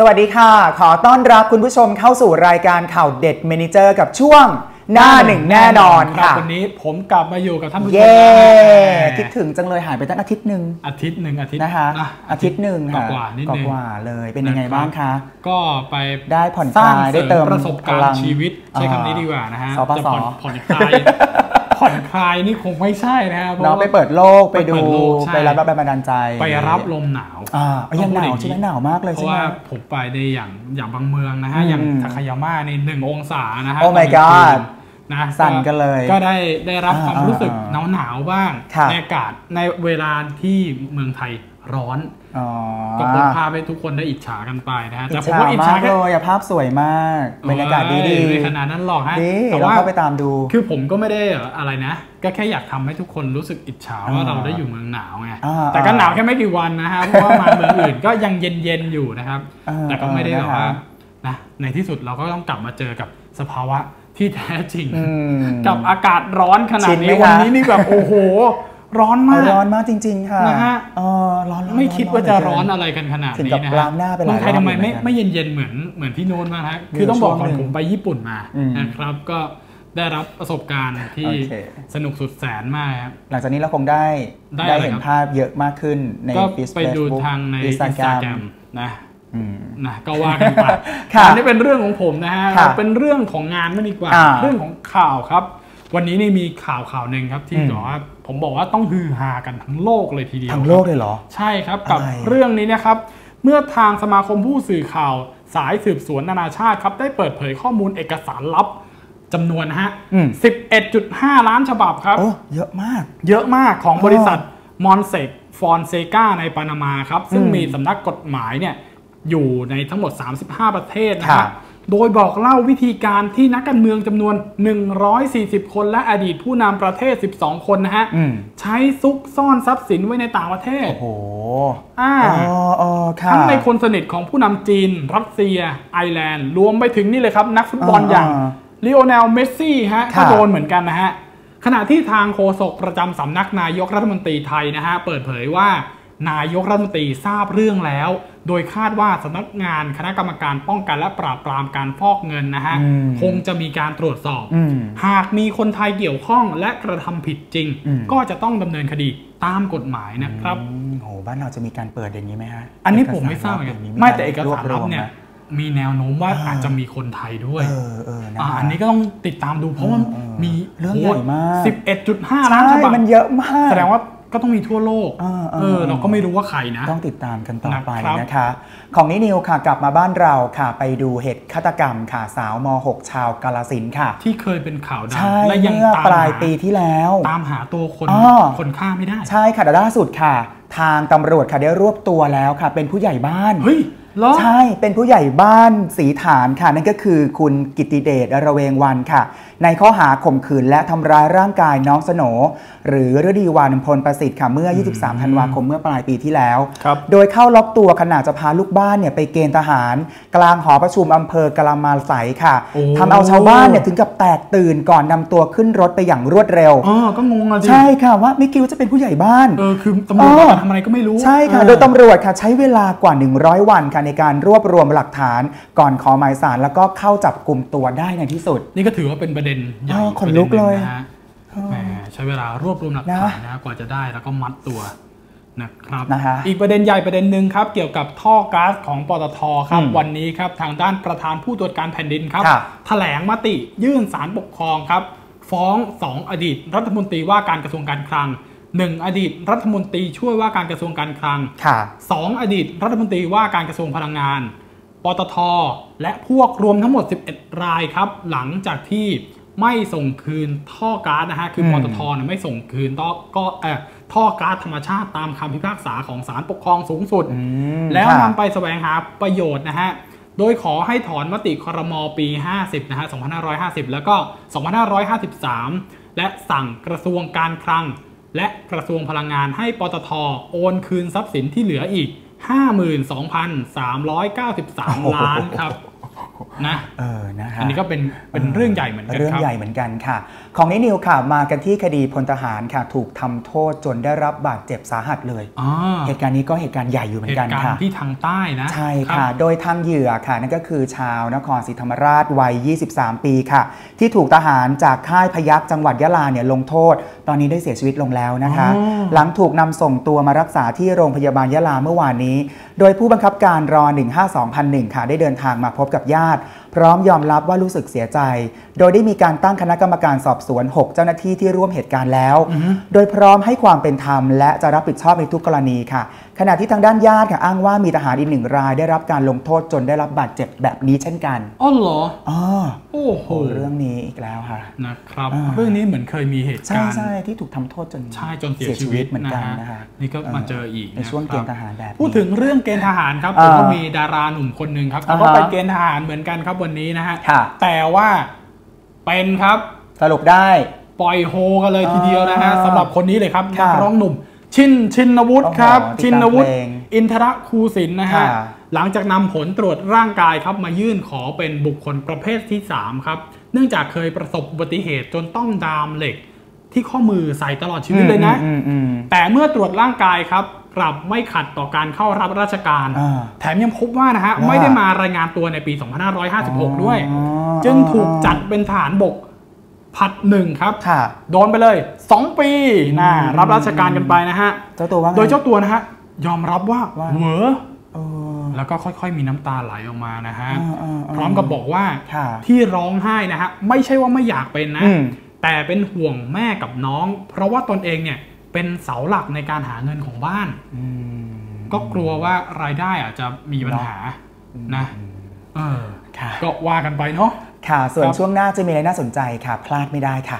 สวัสดีค่ะขอต้อนรับคุณผู้ชมเข้าสู่รายการข่าวเด็ดเมเนเจอร์กับช่วงหน้าหนึ่งแน่นอนค่ะวันนี้ผมกลับมาอยู่กับท่านผู้ชมคิดถึงจังเลยหายไปตั้งอาทิตย์หนึ่งนะคะอาทิตย์หนึ่งกว่านิดนึงกว่าเลยเป็นยังไงบ้างคะก็ไปได้ผ่อนคลายได้เติมประสบการณ์ชีวิตใช้คำนี้ดีกว่านะฮะจะผ่อนคลายนี่คงไม่ใช่นะฮะเราไปเปิดโลกไปดูไปรับแรงบันดาลใจไปรับลมหนาวยังหนาวใช่ไหมหนาวมากเลยใช่ไหมเพราะว่าผมไปในอย่างบางเมืองนะฮะอย่างทาคายาม่าใน1 องศานะฮะโอ้ my god นะสั่นกันเลยก็ได้รับความรู้สึกหนาวบ้างในอากาศในเวลาที่เมืองไทยร้อนก็ผมพาไปทุกคนได้อิจฉากันไปนะฮะแต่ผมว่าอิจฉาเลยภาพสวยมากบรรยากาศดีๆในขณะนั้นหรอกฮะแต่ว่าไปตามดูคือผมก็ไม่ได้อะไรนะก็แค่อยากทำให้ทุกคนรู้สึกอิจฉาว่าเราได้อยู่เมืองหนาวไงแต่ก็หนาวแค่ไม่กี่วันนะฮะเพราะว่ามาเมืองอื่นก็ยังเย็นๆอยู่นะครับแต่ก็ไม่ได้แบบว่านะในที่สุดเราก็ต้องกลับมาเจอกับสภาวะที่แท้จริงกับอากาศร้อนขนาดนี้วันนี้นี่แบบโอ้โหร้อนมากจริงๆค่ะนะฮะไม่คิดว่าจะร้อนอะไรกันขนาดนี้นะเมืองไทยทำไมไม่เย็นๆเหมือนที่โน้นมาฮะคือต้องบอกก่อนผมไปญี่ปุ่นมานะครับก็ได้รับประสบการณ์ที่สนุกสุดแสนมากครับหลังจากนี้เราคงได้เห็นภาพเยอะมากขึ้นใน Facebook ไปดูทางใน Instagram นะก็ว่ากันไปอันนี้เป็นเรื่องของผมนะฮะเป็นเรื่องของงานไม่ดีกว่าเรื่องของข่าวครับวันนี้นี่มีข่าวหนึ่งครับที่บอกว่าผมบอกว่าต้องฮือฮากันทั้งโลกเลยทีเดียวทั้งโลกเลยเหรอใช่ครับกับเรื่องนี้นะครับเมื่อทางสมาคมผู้สื่อข่าวสายสืบสวนนานาชาติครับได้เปิดเผยข้อมูลเอกสารลับจำนวนฮะ 11.5 ล้านฉบับครับโอ้เยอะมากของบริษัทมอนเซกฟอนเซกาในปานามาครับซึ่งมีสำนักกฎหมายเนี่ยอยู่ในทั้งหมด35ประเทศนะครับโดยบอกเล่าวิธีการที่นักการเมืองจำนวน140คนและอดีตผู้นำประเทศ12คนนะฮะใช้ซุกซ่อนทรัพย์สินไว้ในต่างประเทศโอ้โหทั้งในคนสนิทของผู้นำจีนรัสเซียไอร์แลนด์รวมไปถึงนี่เลยครับนักฟุตบอลอย่างลีโอเนลเมสซี่ฮะก็โดนเหมือนกันนะฮะขณะที่ทางโฆษกประจำสำนักนายกรัฐมนตรีไทยนะฮะเปิดเผยว่านายกรัฐมนตรีทราบเรื่องแล้วโดยคาดว่าสำนักงานคณะกรรมการป้องกันและปราบปรามการฟอกเงินนะฮะคงจะมีการตรวจสอบหากมีคนไทยเกี่ยวข้องและกระทำผิดจริงก็จะต้องดำเนินคดีตามกฎหมายนะครับโอ้บ้านเราจะมีการเปิดอย่างนี้ไหมฮะอันนี้ผมไม่ทราบเหมือนกันไม่แต่เอกสารลับเนี่ยมีแนวโน้มว่าอาจจะมีคนไทยด้วยอันนี้ก็ต้องติดตามดูเพราะว่ามีเรื่องใหญ่มาก 11.5 ล้านฉบับมันเยอะมากแสดงว่าก็ต้องมีทั่วโลกเราก็ไม่รู้ว่าใครนะต้องติดตามกันต่อไปนะคะของนี้นิวค่ะกลับมาบ้านเราค่ะไปดูเหตุฆาตกรรมค่ะสาวม.6 ชาวกาฬสินธุ์ค่ะที่เคยเป็นข่าวดังและยังปลายปีที่แล้วตามหาตัวคนฆ่าไม่ได้ใช่ค่ะล่าสุดค่ะทางตำรวจค่ะได้รวบตัวแล้วค่ะเป็นผู้ใหญ่บ้านใช่เป็นผู้ใหญ่บ้านศรีฐานค่ะนั่นก็คือคุณกิตติเดชระเวงวันค่ะในข้อหาข่มขืนและทำร้ายร่างกายน้องสโหน่หรือฤดีวรรณพลประสิทธิ์ค่ะเมื่อ23ธันวาคมเมื่อปลายปีที่แล้วโดยเข้าล็อกตัวขณะจะพาลูกบ้านเนี่ยไปเกณฑ์ทหารกลางหอประชุมอำเภอกะละมาไสค่ะทำเอาชาวบ้านเนี่ยถึงกับแตกตื่นก่อนนำตัวขึ้นรถไปอย่างรวดเร็วก็งงอ่ะใช่ค่ะว่ามิกิวจะเป็นผู้ใหญ่บ้านคือตำรวจทำอะไรก็ไม่รู้ใช่ค่ะโดยตำรวจค่ะใช้เวลากว่า100วันค่ะในการรวบรวมหลักฐานก่อนขอหมายศาลแล้วก็เข้าจับกลุ่มตัวได้ในที่สุดนี่ก็ถือว่าเป็นประเด็นใหญ่คนลุกเลยนะฮะใช้เวลารวบรวมหลักฐานนะกว่าจะได้แล้วก็มัดตัวนะครับอีกประเด็นใหญ่ประเด็นหนึ่งครับเกี่ยวกับท่อก๊าซของปตทครับวันนี้ครับทางด้านประธานผู้ตรวจการแผ่นดินครับแถลงมติยื่นศาลปกครองครับฟ้อง2อดีตรัฐมนตรีว่าการกระทรวงการคลัง1อดีตรัฐมนตรีช่วยว่าการกระทรวงการคลัง2อดีตรัฐมนตรีว่าการกระทรวงพลังงานปตทและพวกรวมทั้งหมด11รายครับหลังจากที่ไม่ส่งคืนท่อก๊าซนะฮะคือปตทไม่ส่งคืนท่อก๊าซธรรมชาติตามคำพิพากษาของศาลปกครองสูงสุดแล้วนำไปแสวงหาประโยชน์นะฮะโดยขอให้ถอนมติครม.ปี50นะฮะ2550แล้วก็2553และสั่งกระทรวงการคลังและกระทรวงพลังงานให้ปตท.โอนคืนทรัพย์สินที่เหลืออีก 52,393 ล้านครับ นะนะอันนี้ก็เป็นเรื่องใหญ่เหมือนกันเรื่องใหญ่เหมือนกันค่ะของนินิวค่ะมากันที่คดีพลทหารค่ะถูกทำโทษจนได้รับบาดเจ็บสาหัสเลยเหตุการณ์นี้ก็เหตุการณ์ใหญ่อยู่เหมือนกันค่ะที่ทางใต้นะใช่ค่ะโดยทางเหยื่อค่ะนั่นก็คือชาวนครศรีธรรมราชวัย23ปีค่ะที่ถูกทหารจากค่ายพยัคฆ์จังหวัดยะลาเนี่ยลงโทษตอนนี้ได้เสียชีวิตลงแล้วนะคะหลังถูกนำส่งตัวมารักษาที่โรงพยาบาลยะลาเมื่อวานนี้โดยผู้บังคับการร152001ค่ะได้เดินทางมาพบกับญาติพร้อมยอมรับว่ารู้สึกเสียใจโดยได้มีการตั้งคณะกรรมการสอบสวน6เจ้าหน้าที่ที่ร่วมเหตุการณ์แล้วโดยพร้อมให้ความเป็นธรรมและจะรับผิดชอบในทุกกรณีค่ะขณะที่ทางด้านญาติค่ะอ้างว่ามีทหารอีก1รายได้รับการลงโทษจนได้รับบาดเจ็บแบบนี้เช่นกันอ๋อเหรออ๋อโอ้โหเรื่องนี้อีกแล้วค่ะนะครับเรื่องนี้เหมือนเคยมีเหตุการณ์ใช่ที่ถูกทำโทษจนเสียชีวิตเหมือนกันนะคะนี่ก็มาเจออีกในช่วงเกณฑ์ทหารแบบพูดถึงเรื่องเกณฑ์ทหารครับผมก็มีดาราหนุ่มคนหนึ่งครับเขาก็ไปเกณฑ์ทหารเหมือนกันครับวันนี้นะฮะแต่ว่าเป็นครับสรุปได้ปล่อยโฮกันเลยทีเดียวนะฮะสำหรับคนนี้เลยครับนักร้องหนุ่มชินวุฒิครับชินวุฒิอินทรคูสินนะฮะหลังจากนำผลตรวจร่างกายครับมายื่นขอเป็นบุคคลประเภทที่3ครับเนื่องจากเคยประสบอุบัติเหตุจนต้องดามเหล็กที่ข้อมือใส่ตลอดชีวิตเลยนะแต่เมื่อตรวจร่างกายครับกลับไม่ขัดต่อการเข้ารับราชการแถมยังพบว่านะฮะไม่ได้มารายงานตัวในปี2556ด้วยจึงถูกจัดเป็นทหารบกผลัด 1ครับโดนไปเลย2ปีนะรับราชการกันไปนะฮะโดยเจ้าตัวนะฮะยอมรับว่าเหวอแล้วก็ค่อยๆมีน้ำตาไหลออกมานะฮะพร้อมกับบอกว่าที่ร้องไห้นะฮะไม่ใช่ว่าไม่อยากเป็นนะแต่เป็นห่วงแม่กับน้องเพราะว่าตนเองเนี่ยเป็นเสาหลักในการหาเงินของบ้านก็กลัวว่ารายได้อาจจะมีปัญหานะก็ว่ากันไปเนาะค่ะส่วนช่วงหน้าจะมีอะไรน่าสนใจค่ะพลาดไม่ได้ค่ะ